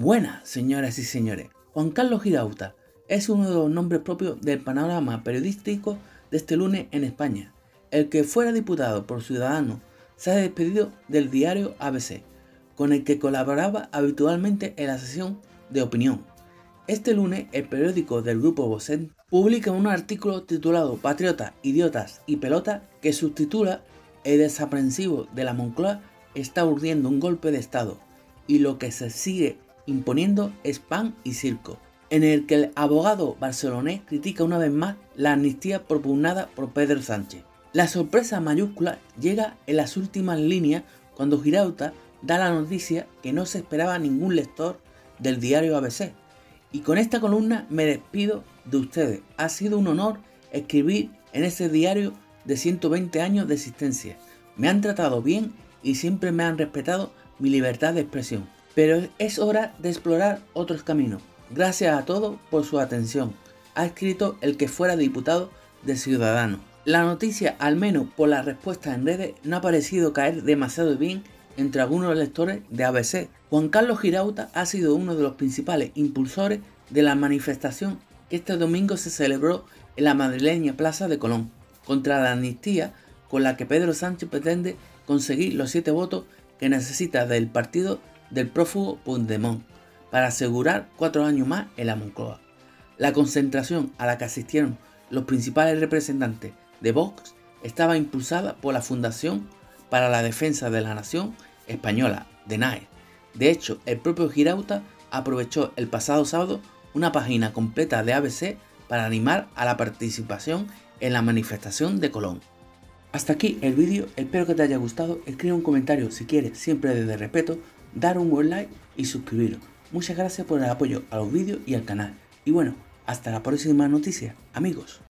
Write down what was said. Buenas, señoras y señores. Juan Carlos Girauta es uno de los nombres propios del panorama periodístico de este lunes en España. El que fuera diputado por Ciudadanos se ha despedido del diario ABC, con el que colaboraba habitualmente en la sección de opinión. Este lunes, el periódico del grupo Vox publica un artículo titulado "Patriotas, idiotas y pelotas", que subtitula "El desaprensivo de la Moncloa está urdiendo un golpe de estado y lo que se sigue imponiendo es pan y circo", en el que el abogado barcelonés critica una vez más la amnistía propugnada por Pedro Sánchez. La sorpresa mayúscula llega en las últimas líneas cuando Girauta da la noticia que no se esperaba ningún lector del diario ABC. Y con esta columna me despido de ustedes. Ha sido un honor escribir en ese diario de 120 años de existencia. Me han tratado bien y siempre me han respetado mi libertad de expresión. Pero es hora de explorar otros caminos. Gracias a todos por su atención. Ha escrito el que fuera diputado de Ciudadanos. La noticia, al menos por la respuesta en redes, no ha parecido caer demasiado bien entre algunos lectores de ABC. Juan Carlos Girauta ha sido uno de los principales impulsores de la manifestación que este domingo se celebró en la madrileña Plaza de Colón contra la amnistía con la que Pedro Sánchez pretende conseguir los 7 votos que necesita del partido del prófugo Puigdemont para asegurar 4 años más en la Moncloa. La concentración a la que asistieron los principales representantes de Vox estaba impulsada por la Fundación para la Defensa de la Nación Española, de NAE. De hecho, el propio Girauta aprovechó el pasado sábado una página completa de ABC para animar a la participación en la manifestación de Colón. Hasta aquí el vídeo, espero que te haya gustado. Escribe un comentario si quieres, siempre desde respeto, dar un buen like y suscribiros. Muchas gracias por el apoyo a los vídeos y al canal. Y bueno, hasta la próxima noticia, amigos.